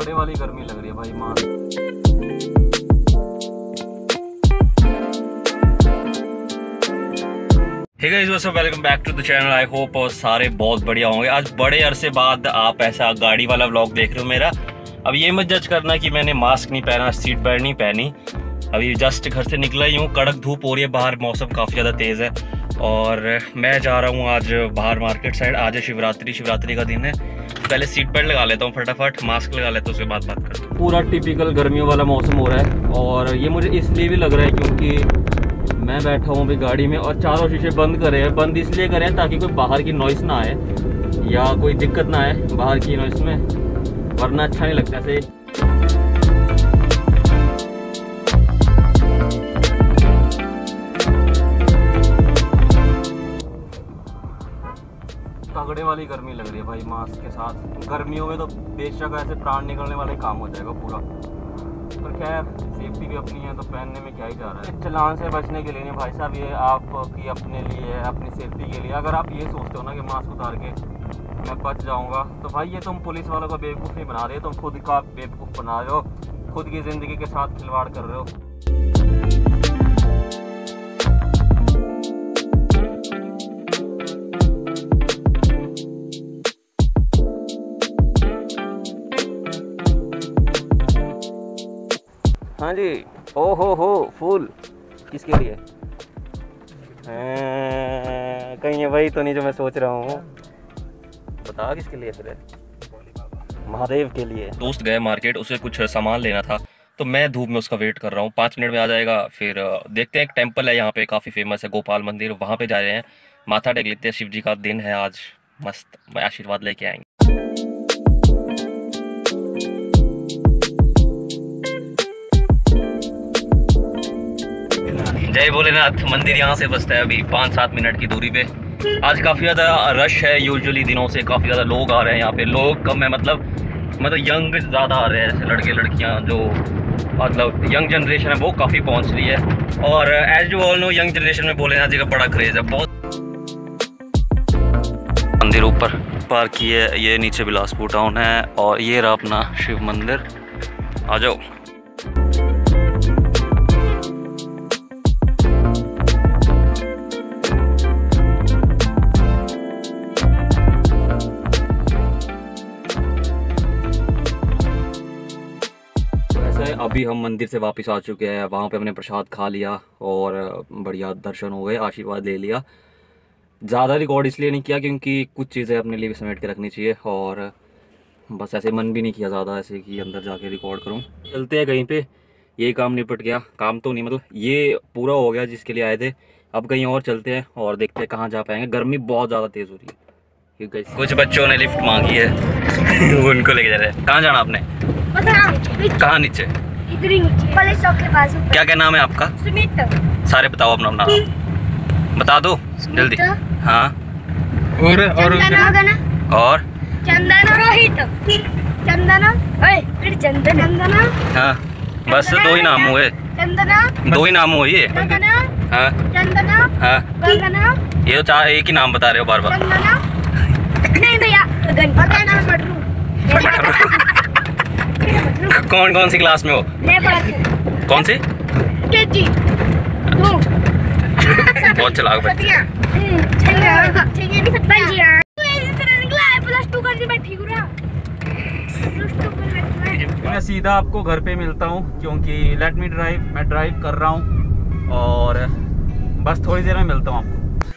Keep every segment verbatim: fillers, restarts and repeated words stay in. तगड़े वाली गर्मी लग रही है भाई मां। Hey guys, what's up, welcome back to the channel. I hope और सारे बहुत बढ़िया होंगे। आज बड़े अरसे बाद आप ऐसा गाड़ी वाला व्लॉग देख रहे हो मेरा। अब ये मत जज करना कि मैंने मास्क नहीं पहना, सीट बेल्ट नहीं पहनी। अभी जस्ट घर से निकला ही हूँ, कड़क धूप हो रही है बाहर, मौसम काफ़ी ज़्यादा तेज़ है। और मैं जा रहा हूँ आज बाहर मार्केट साइड। आज है शिवरात्रि, शिवरात्रि का दिन है। पहले सीट बेल्ट लगा लेता हूँ फटाफट, मास्क लगा लेता हूँ, उसके बाद बात करता हूँ। पूरा टिपिकल गर्मियों वाला मौसम हो रहा है और ये मुझे इसलिए भी लग रहा है क्योंकि मैं बैठा हूँ अभी गाड़ी में और चारों शीशे बंद करे हैं। बंद इसलिए करे हैं ताकि कोई बाहर की नॉइस ना आए या कोई दिक्कत ना आए बाहर की नॉइस में, वरना अच्छा नहीं लगता है। तगड़े वाली गर्मी लग रही है भाई मास्क के साथ। गर्मियों में तो बेशक ऐसे प्राण निकलने वाले काम हो जाएगा पूरा। पर खैर सेफ्टी भी अपनी है तो पहनने में क्या ही जा रहा है। चलान से बचने के लिए नहीं भाई साहब, ये आपकी अपने लिए है, अपनी सेफ्टी के लिए। अगर आप ये सोचते हो ना कि मास्क उतार के मैं बच जाऊंगा, तो भाई ये तुम पुलिस वालों को बेवकूफ़ नहीं बना रहे हो, तुम खुद का बेवकूफ़ बना रहे हो, खुद की ज़िंदगी के साथ खिलवाड़ कर रहे हो। हाँ जी, ओ हो हो फूल किसके लिए है? कहीं वही तो नहीं जो मैं सोच रहा हूँ। बता किसके लिए? फिर महादेव के लिए। दोस्त गए मार्केट, उसे कुछ सामान लेना था तो मैं धूप में उसका वेट कर रहा हूँ। पाँच मिनट में आ जाएगा, फिर देखते हैं। एक टेम्पल है यहाँ पे काफ़ी फेमस है, गोपाल मंदिर, वहाँ पे जा रहे हैं, माथा टेक लेते हैं। शिव जी का दिन है आज, मस्त आशीर्वाद लेके आएंगे। जय भोलेनाथ। मंदिर यहाँ से बसता है अभी पाँच सात मिनट की दूरी पे। आज काफ़ी ज़्यादा रश है, यूजुअली दिनों से काफ़ी ज़्यादा लोग आ रहे हैं यहाँ पे। लोग कम है मतलब मतलब यंग ज़्यादा आ रहे हैं, जैसे लड़के लड़कियाँ, जो मतलब यंग जनरेशन है वो काफ़ी पहुँच रही है। और as you all know, young generation में भोलेनाथ जी का बड़ा क्रेज़ है बहुत। मंदिर ऊपर पार्क की है, ये नीचे बिलासपुर टाउन है और ये रहा अपना शिव मंदिर। आ जाओ। अभी हम मंदिर से वापस आ चुके हैं, वहाँ पे हमने प्रसाद खा लिया और बढ़िया दर्शन हो गए, आशीर्वाद ले लिया। ज़्यादा रिकॉर्ड इसलिए नहीं किया क्योंकि कुछ चीज़ें अपने लिए भी समेट के रखनी चाहिए और बस ऐसे मन भी नहीं किया ज़्यादा ऐसे कि अंदर जाके रिकॉर्ड करूँ। चलते हैं कहीं पे, ये काम निपट गया। काम तो नहीं, मतलब ये पूरा हो गया जिसके लिए आए थे। अब कहीं और चलते हैं और देखते हैं कहाँ जा पाएंगे। गर्मी बहुत ज़्यादा तेज़ हो रही है। कुछ बच्चों ने लिफ्ट मांगी है, उनको लेके जा रहे हैं। कहाँ जाना आपने? कहाँ? नीचे कॉलेज चौक के पास। क्या क्या नाम है आपका? सुनीता। सारे बताओ अपना अपना नाम बता दो जल्दी। हाँ, और और और चंदना, रोहित, चंदना, ओए फिर चंदना, चंदना। हाँ, बस दो ही नाम हुए। चंदना, दो ही नाम हुए। चंदना, हाँ चंदना, हाँ चंदना। ये तो एक ही नाम बता रहे हो बार बार। नहीं भैया, कौन कौन सी क्लास में हो? मैं कौन सी? केजी। बहुत चलाक बच्चे। मैं सीधा आपको घर पे मिलता हूँ क्योंकि लेट मी ड्राइव, मैं ड्राइव कर रहा हूँ और बस थोड़ी देर में मिलता हूँ आपको।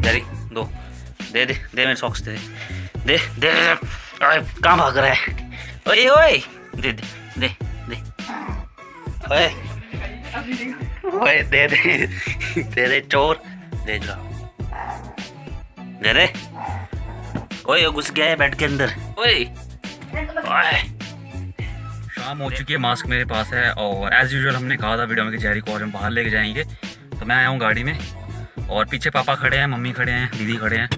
जेरी दो दे दे दे मेरे सॉक्स दे दे दे दे। कहाँ भाग रहा है? ओए ओए दे दे दे दे ओए ओए दे दे दे दे चोर दे जा दे दे। ओए घुस गया है बेड के अंदर। ओए ओए। शाम हो चुकी है, मास्क मेरे पास है और एज यूजुअल हमने कहा था वीडियो में कि जेरी को और हम बाहर लेके जाएंगे, तो मैं आया हूँ गाड़ी में और पीछे पापा खड़े हैं, मम्मी खड़े हैं, दीदी खड़े हैं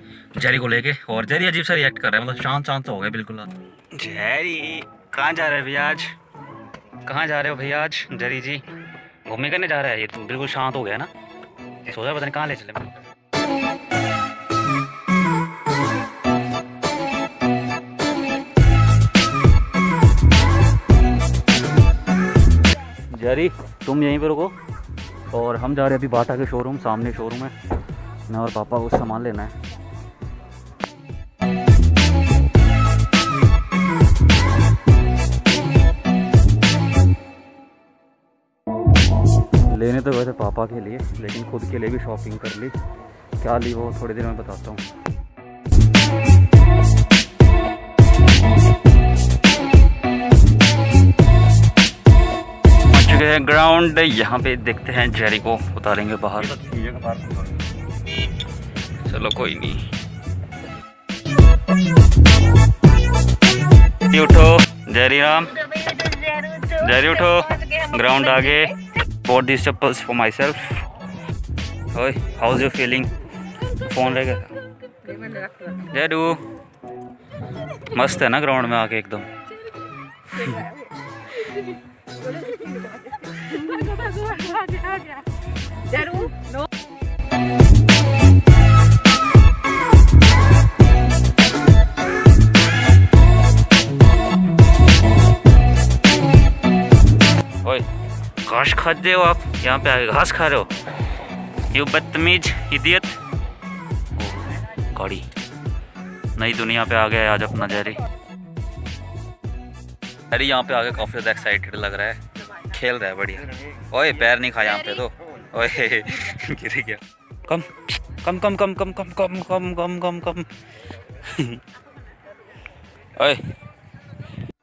जेरी को लेके। और जेरी अजीब सा रिएक्ट कर रहा है, मतलब शांत शांत हो गया बिल्कुल। जेरी कहाँ जा रहे हो भैया आज? कहाँ जा रहे हो भैया आज? जेरी जी घूमने करने जा रहा है। ये तुम बिल्कुल शांत हो गया ना, सोचा पता नहीं कहाँ ले चले। शरी तुम यहीं पर रुको और हम जा रहे हैं अभी बाटा के शोरूम, सामने शोरूम है, मैं और पापा को सामान लेना है। लेने तो वैसे पापा के लिए, लेकिन खुद के लिए भी शॉपिंग कर ली। क्या ली वो थोड़ी देर में बताता हूँ। ग्राउंड यहाँ पे देखते हैं, जेरी को उतारेंगे बाहर। चलो कोई नहीं, उठो जेरी राम, जेरी उठो, ग्राउंड आगे। Bought this chappals for my self. ओए how is your feeling? Phone रह गया जेरू। मस्त है ना ग्राउंड में आके एकदम। ओए घास खाते हो आप, यहाँ पे आके घास खा रहे हो, यू बदतमीज इडियट। कौड़ी नई दुनिया पे आ गया आज अपना जेरी। अरे यहाँ पे आके काफी ज्यादा एक्साइटेड लग रहा है, खेल रहा है बढ़िया। ओए पैर नहीं खा यहाँ पे तो, ओए गिर गया। कम come come come come come come come come come come. ओए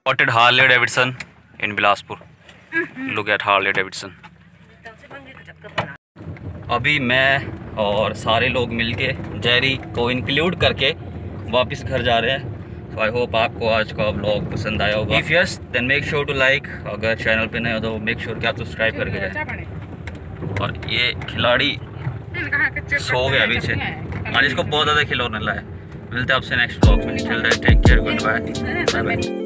वॉटेड Harley Davidson in Bilaspur, look at Harley Davidson. अभी मैं और सारे लोग मिलके जेरी को इंक्लूड करके वापस घर जा रहे हैं। आई होप आपको आज का ब्लॉग पसंद आया होगा। If yes then make sure to like, अगर चैनल पे नए हो तो मेक श्योर कि आप सब्सक्राइब करके जाए। और ये खिलाड़ी सो गया पीछे, आज इसको बहुत ज़्यादा खिलौने लाए। मिलते हैं आपसे नेक्स्ट ब्लॉग में। Till then take care, good bye.